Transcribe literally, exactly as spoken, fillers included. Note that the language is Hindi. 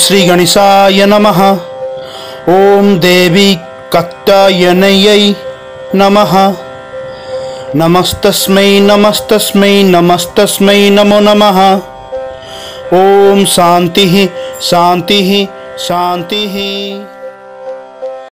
श्री गणेशाय नमः। ओम देवी कत्यायन्यै नमः। नमस्तस्मै नमस्तस्मै नमस्तस्मै नमो नमः। ओम शांति शांति शांति।